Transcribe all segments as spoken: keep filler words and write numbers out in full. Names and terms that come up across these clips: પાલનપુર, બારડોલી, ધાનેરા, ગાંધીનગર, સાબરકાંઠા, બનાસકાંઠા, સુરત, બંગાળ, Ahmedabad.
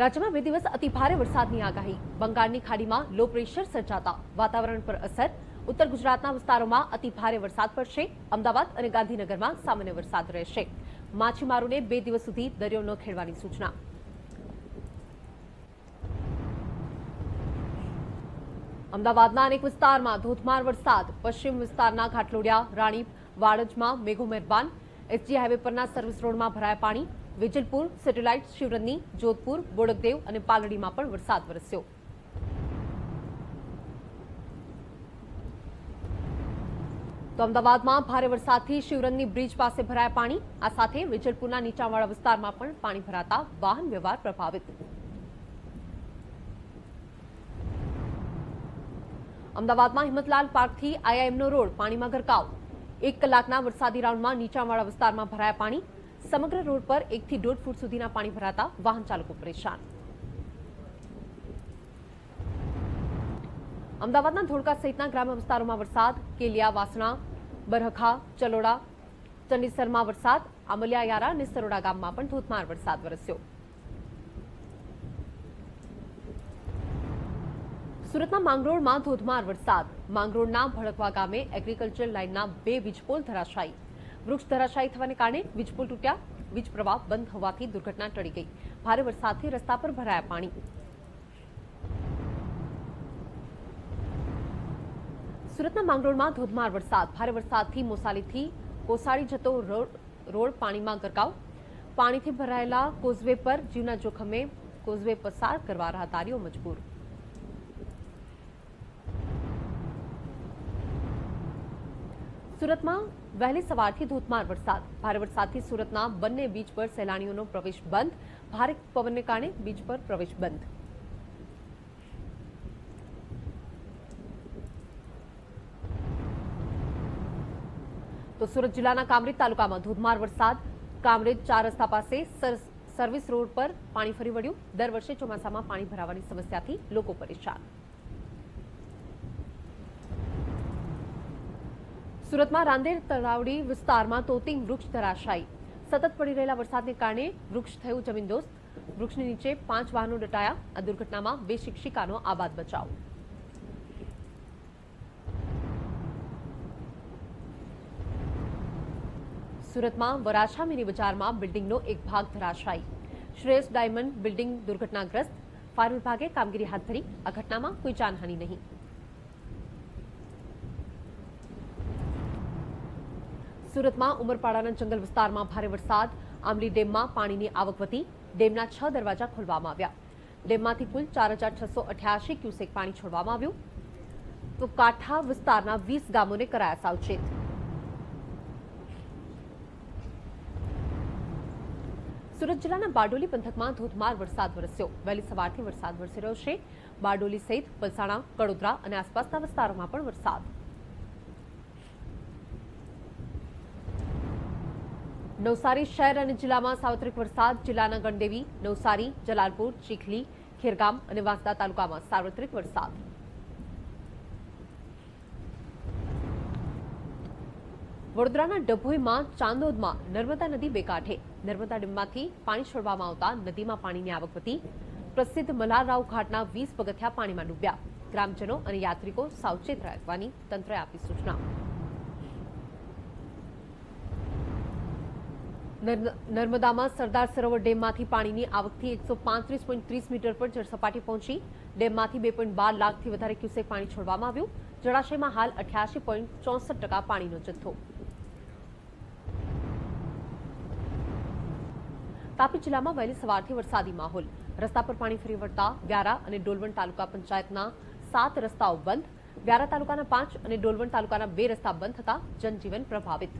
રાજ્યમાં બે દિવસ અતિ ભારે વરસાદની આગાહી। બંગાળની ખાડીમાં લો પ્રેશર સર્જાતા વાતાવરણ પર અસર। उत्तर गुजरातना विस्तारों में अति भारे वरसाद पड़शे। अमदावाद और गांधीनगर में सामान्य वरसाद रहेशे। माछीमारों ने बे दिवस सुधी दरियो न खेडवानी सूचना। अमदावादना अनेक विस्तारमां धोधमार वरसाद। पश्चिम विस्तारना घाटलोडिया राणीवाड़जमां मेघो मेहरबान। एसजी हाईवे परना सर्विस रोड में भराया पाणी। वेजलपुर सेटेलाइट शिवरनी जोधपुर बोडकदेव और पालड़ी में पण वरसाद वरस्यो। तो अमदावाद में भारे वरसादथी शिवरननी ब्रिज पास भराया पाणी। आ साथे वेजलपुरना नीचाणवाड़ा विस्तार में पण पाणी भराता वाहन व्यवहार प्रभावित। अमदावाद में हिम्मतलाल पार्क थी आईआईएमनो रोड पाणी में गरकाव। एक कलाकना वरसादी राउंड में नीचाणवाड़ा विस्तार में भराया पाणी। समग्र रोड पर एक थी डेढ़ फूट सुधीना पाणी भराता वाहन चालको परेशान। अमदावादना धोळका सहितना ग्राम्य विस्तारों में वरसाद। केलिया वासणा बरहखा चलोड़ा चंडीसर में वरसाद। आमलियायारा और सरोड़ा गाम में पण धोधमार वरसाद वरस्यो। सूरतना मांगरोड में धोधमार वरसाद। मांगरोडना भड़कवा गामे एग्रीकल्चर लाइनना बे वीजपोल धराशायी। वृक्ष धराशायी थवाने कारणे वीजपोल तूट्या। वीज प्रवाह बंद होवाथी दुर्घटना टळी गई। भारे वरसादथी रस्ता पर भराया पाणी। सूरतना मांगरोड में धोधमार वरसाद। भारे वरसाद थी मोसाली थी कोसाड़ी जतो रोड पानी में गरकाव। पानी थी भरायेला कोजवे पर जीवना जोखमे कोजवे पसार करवा राहदारीओ मजबूर। सूरत में वहेली सवारथी धोधमार वरसाद। भारे वरसाद थी सूरतना बन्ने बीच पर सहेलाणीओनो प्रवेश बंद। भारे पवनने कारणे बीच पर प्रवेश बंद। तो सूरत जिला कामरेज तालुका में धोधमार वरसाद। कामरेज चार रस्ता पास सर, सर्विस रोड पर पानी फरी वळ्यु। दर वर्षे चोमासा में पानी भरावानी समस्याथी लोको परेशान। सूरत में रांदेर तळावडी विस्तार में तोतिंग वृक्ष धराशायी। सतत पड़ी रहेला वरसादने कारणे वृक्ष थयुं जमीनदोस्त। वृक्षनी नीचे पांच वाहनों दटाया। आ दुर्घटना में बे शिक्षिकानो आबाद बचाव। सूरत में वराछा मिनी बजार में बिल्डिंगनो एक भाग धराशायी। श्रेयस डायमंड बिल्डिंग दुर्घटनाग्रस्त। फायर विभागे कामगीरी हाथ धरी। आ घटना में कोई जानहानि नहीं। सूरत में उमरपाड़ा जंगल विस्तार में भारे वरसाद। आमली डेम में पानी की आवक वधी। डेमना छ दरवाजा खोलवामां आव्या। डेममांथी कुल चार हजार छसो अठासी क्यूसेक पानी छोड़वामां आव्युं। तो काठा विस्तारना वीस गामोने कराया सावचेत। सूरत जिला बारडोली पंथक में धोधमार वरसाद वरस्यो। वहेली सवारथी वरसाद वरसी रह्यो छे। बारडोली सहित पलसाणा कड़ोदरा और आसपासना विस्तारों में पण वरसाद। नवसारी शहर और जिला में सार्वत्रिक वरसाद। जिला गणदेवी नवसारी जलालपुर चीखली खेरगाम और वांसदा तालुका में सार्वत्रिक वरसाद। वडोदराना डभोई में चांदोद में नर्मदा नदी बेकांठे नर्मदा डेम में पानी छोड़वामां आवता नदी में पानी की आवक वधी। प्रसिद्ध मल्हारराव घाटना वीस पगथिया पानी में डूब्या। ग्रामजनों और यात्रिकों सावचेत रहवानी तंत्रे आपी सूचना। नर्मदा में सरदार सरोवर डेम में पानी की आवक एक सौ पैंतीस पॉइंट तीस मीटर पर जलसपाटी पहुंची। डेम में बे पॉइंट बार लाख थी वधारे क्यूसेक पानी छोड़वामां आव्युं। जलाशय में हाल अठासी पॉइंट चौसठ टका पानी नो जत्थो। तापी जिला में वहेली सवारथी वरसादी माहोल। रस्ता पर पानी फरी वळता व्यारा अने डोलवण तालुका पंचायतना सात रस्ताओ बंद। व्यारा तालुकाना पांच अने डोलवण तालुकाना बे रस्ता बंद थता जनजीवन प्रभावित।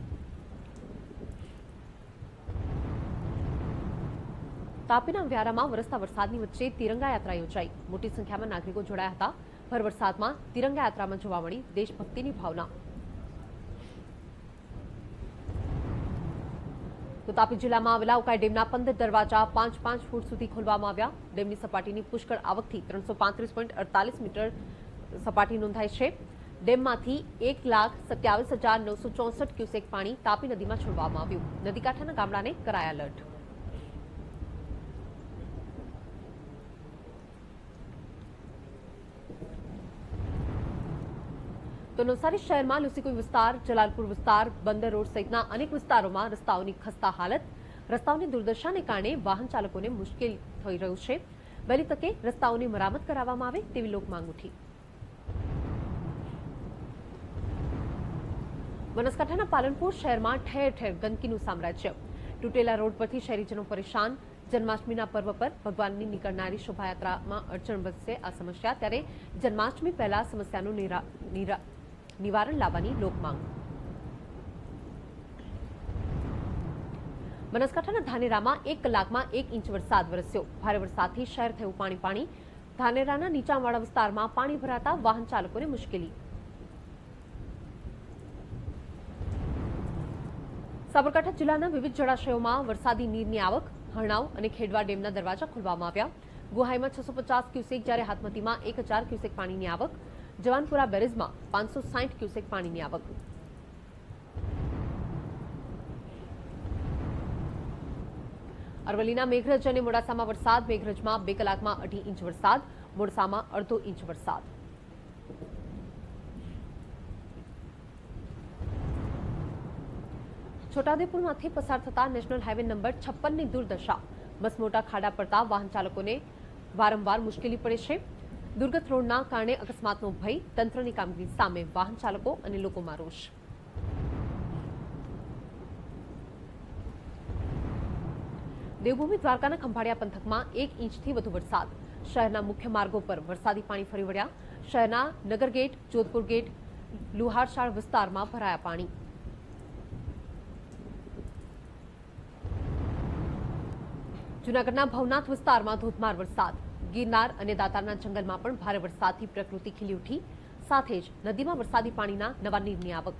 तापीना व्यारामां वरसता वरसादनी वच्चे तिरंगा यात्रा योजाई। मोटी संख्यामां नागरिको जोडाया हता। भर वरसाद में तिरंगा यात्रा में जोवा मळी देशभक्तिनी भावना। तो तापी जिला में आवेला उकाई डेमना पंदर दरवाजा पांच पांच फूट सुधी खोलवामां आव्या। डेमनी सपाटीनी पुष्कळ आवकथी त्रणसो पैंतीस पॉइंट अड़तालीस मीटर सपाटी नोंधाई छे। डेममांथी एक लाख सत्यावीस हजार नौ सौ चौसठ क्यूसेक पाणी तापी नदी में छोड़वामां आव्युं। नदी कांठाना गामडाने कराया अलर्ट। અનુસાર શહેરમાં લુસીકુઈ વિસ્તાર, જલાલપુર વિસ્તાર, બંદર રોડ સહિતના અનેક વિસ્તારોમાં રસ્તાઓની ખસ્તા હાલત, રસ્તાઓની દુર્દશાને કારણે વાહન ચાલકોને મુશ્કેલ થઈ રહ્યું છે। વહેલી તકે રસ્તાઓની મરામત કરાવવામાં આવે તેવી લોક માંગ ઉઠી। બનાસકાંઠાના પાલનપુર શહેરમાં ઠેર ઠેર ગંદકીનું સામ્રાજ્ય, તૂટેલા રોડ પરથી શહેરીજનો પરેશાન। જન્માષ્ટમીના પર્વ પર ભગવાનની નીકળનારી શોભાયાત્રામાં અડચણ વધશે આ સમસ્યા, ત્યારે જન્માષ્ટમી પહેલા સમસ્યાનું નિવારણ લાવવાની લોકમાંગ। બનાસકાંઠાના ધાનેરામાં એક કલાકમાં એક ઇંચ વરસાદ વરસ્યો, ભારે વરસાદથી શહેર થયું પાણી પાણી। ધાનેરાના નીચાણવાળા વિસ્તારમાં પાણી ભરાતા વાહન ચાલકોને મુશ્કેલી। साबरकांठा जिला विविध जलाशयों में वरसादी नीरनी आवक, हरणाव और खेडवा डेमना दरवाजा खोलवामां आव्या। गुहाई में छसो पचास क्यूसेक जयारे हाथमती में एक हजार क्यूसेक पानी आवक, जवानपुरा बेरेज में पांच सौ साइठ क्यूसेक पानी आवक। अरवली मेघरज और मोड़सा में वरसाद, मेघरज में बे कलाक में अढ़ी इंच वरसाद, मोड़सा में अर्धो इंच वरसाद। छोटाउदेपुरमांथी पसार थता नेशनल हाईवे नंबर छप्पन की दुर्दशा, बस मोटा खाड़ा पड़ता वाहन चालकोने वारंवार मुश्केली पड़े छे। दुर्गत रोडना कारणे अकस्मातनो भय, तंत्रनी कामगीरी सामे वाहन चालको अने लोकोमां रोष। देवभूमि द्वारकाना खंभाड़िया पंथकमां एक इंचथी वधु वरसाद, शहरना मुख्य मार्गो पर वरसादी पाणी फरी वळ्या। शहरना नगरगेट, जोधपुर गेट, લુહારશાળ विस्तारमां भराया पाणी। जूनागढ़ भवनाथ विस्तार में धोधमार वरसाद, गिरनार और दातार जंगल में भारे वरसाद की प्रकृति खीली उठी, साथ ज नदी में वरसादी पानी नवा नीरनी आवक।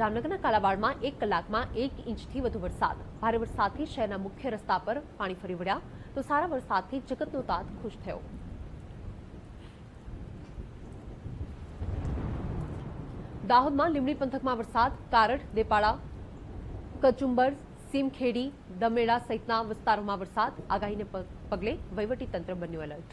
जामनगर कालावाड़ में एक कलाक में एक इंच थी वधु वरसाद, भारे वरसाद शहर मुख्य रस्ता पर पानी फरी वळ्या, तो सारा वरसाद जगतनो तात खुश थयो। दाहोद में લીમડી पंथक में वरसाद, कारठ, देपाड़ा, कचुंबर, सीमखेड़ी, दमेड़ा सहित विस्तारों में वरसाद। आगाही ने पगले वहीवटी तंत्र बन्यु अलर्ट।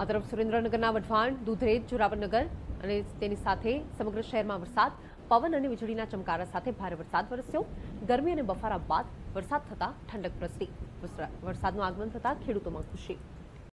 आ तरफ सुरेन्द्रनगर, वढवाण, दूधरेज, जोरावरनगर अने तेनी साथे समग्र शहर में वरसाद, पवन और वीजळीना चमकारा साथे भारे वरसाद वरस्यो। गरमी और बफारा बाद वरसाद थता ठंडक प्रसरी, वरसादनुं आगमन थता खेडूतोमां खुशी।